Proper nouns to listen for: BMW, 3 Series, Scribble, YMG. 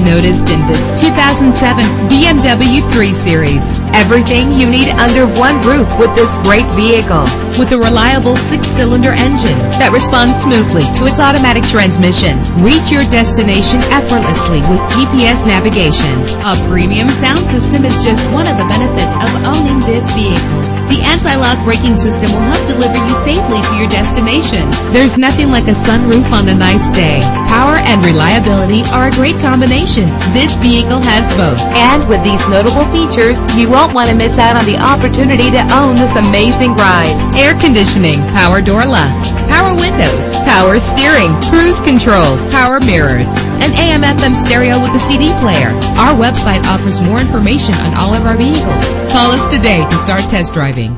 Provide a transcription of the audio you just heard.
much noticed in this 2007 BMW 3 Series. Everything you need under one roof with this great vehicle. With a reliable 6-cylinder engine that responds smoothly to its automatic transmission, reach your destination effortlessly with GPS navigation. A premium sound system is just one of the benefits of owning this vehicle. The anti-lock braking system will help deliver you safely to your destination. There's nothing like a sunroof on a nice day. Power and reliability are a great combination. This vehicle has both. And with these notable features, you won't want to miss out on the opportunity to own this amazing ride. Air conditioning, power door locks, power windows, power steering, cruise control, power mirrors, an AM/FM stereo with a CD player. Our website offers more information on all of our vehicles. Call us today to start test driving.